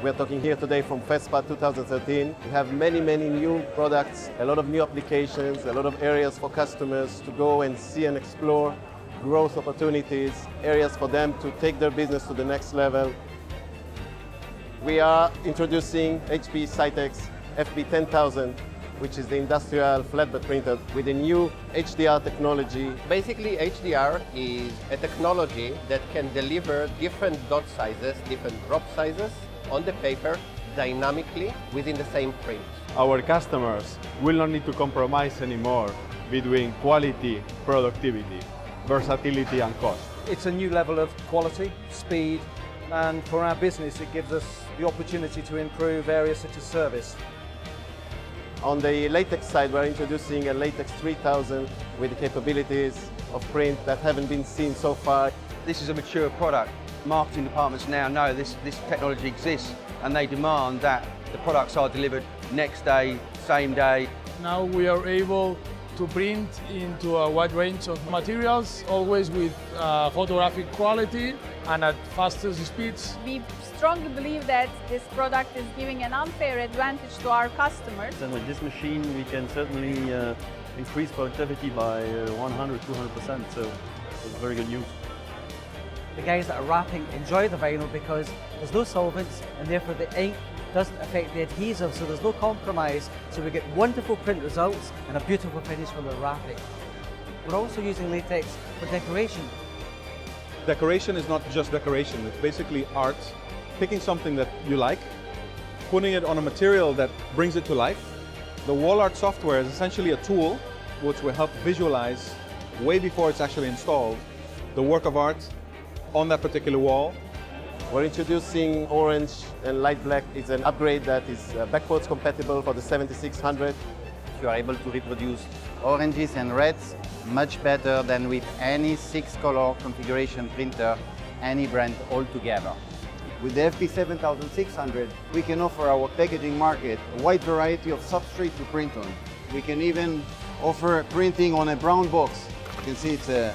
We're talking here today from FESPA 2013. We have many new products, a lot of new applications, a lot of areas for customers to go and see and explore, growth opportunities, areas for them to take their business to the next level. We are introducing HP Citex FB 10,000, which is the industrial flatbed printer with a new HDR technology. Basically, HDR is a technology that can deliver different dot sizes, different drop sizes on the paper dynamically within the same print. Our customers will not need to compromise anymore between quality, productivity, versatility and cost. It's a new level of quality, speed, and for our business it gives us the opportunity to improve areas such as service. On the latex side, we're introducing a Latex 3000 with the capabilities of print that haven't been seen so far. This is a mature product. Marketing departments now know this technology exists, and they demand that the products are delivered next day, same day. Now we are able to print into a wide range of materials, always with photographic quality and at faster speeds. We strongly believe that this product is giving an unfair advantage to our customers. And with this machine we can certainly increase productivity by 100–200%, so it's very good news. The guys that are wrapping enjoy the vinyl because there's no solvents and therefore the ink doesn't affect the adhesive, so there's no compromise, so we get wonderful print results and a beautiful finish when we're wrapping. We're also using latex for decoration. Decoration is not just decoration, it's basically art. Picking something that you like, putting it on a material that brings it to life. The wall art software is essentially a tool which will help visualize, way before it's actually installed, the work of art on that particular wall. We're introducing orange and light black. It's an upgrade that is backwards compatible for the 7600. You are able to reproduce oranges and reds much better than with any six-color configuration printer, any brand altogether. With the FP7600, we can offer our packaging market a wide variety of substrate to print on. We can even offer printing on a brown box. You can see it's a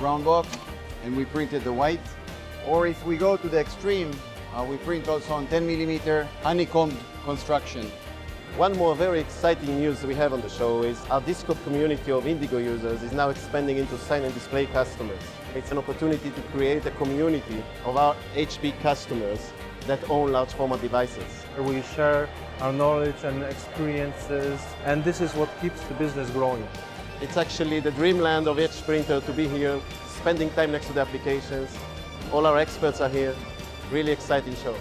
brown box, and we printed the white. Or if we go to the extreme, we print also on 10mm honeycomb construction. One more very exciting news we have on the show is our Discord community of Indigo users is now expanding into sign and display customers. It's an opportunity to create a community of our HP customers that own large format devices. We share our knowledge and experiences, and this is what keeps the business growing. It's actually the dreamland of each printer to be here, spending time next to the applications. All our experts are here. Really exciting show.